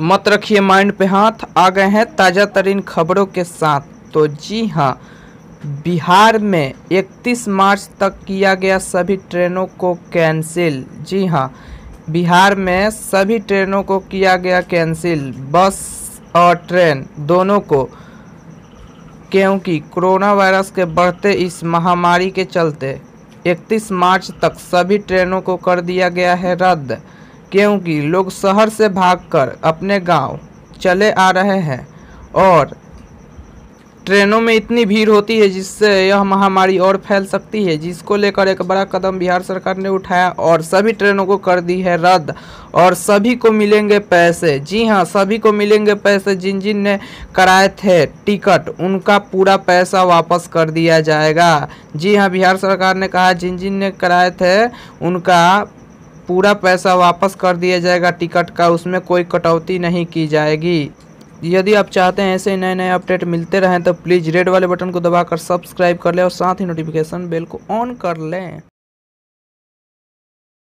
मत रखिए माइंड पे हाथ। आ गए हैं ताज़ा तरीन खबरों के साथ। तो जी हाँ, बिहार में 31 मार्च तक किया गया सभी ट्रेनों को कैंसिल। जी हाँ, बिहार में सभी ट्रेनों को किया गया कैंसिल, बस और ट्रेन दोनों को, क्योंकि कोरोना वायरस के बढ़ते इस महामारी के चलते 31 मार्च तक सभी ट्रेनों को कर दिया गया है रद्द, क्योंकि लोग शहर से भागकर अपने गांव चले आ रहे हैं और ट्रेनों में इतनी भीड़ होती है जिससे यह महामारी और फैल सकती है, जिसको लेकर एक बड़ा कदम बिहार सरकार ने उठाया और सभी ट्रेनों को कर दी है रद्द। और सभी को मिलेंगे पैसे। जी हाँ, सभी को मिलेंगे पैसे। जिन जिन ने कराए थे टिकट उनका पूरा पैसा वापस कर दिया जाएगा। जी हाँ, बिहार सरकार ने कहा जिन जिन ने कराए थे उनका पूरा पैसा वापस कर दिया जाएगा टिकट का, उसमें कोई कटौती नहीं की जाएगी। यदि आप चाहते हैं ऐसे नए नए अपडेट मिलते रहें तो प्लीज़ रेड वाले बटन को दबाकर सब्सक्राइब कर लें और साथ ही नोटिफिकेशन बेल को ऑन कर लें।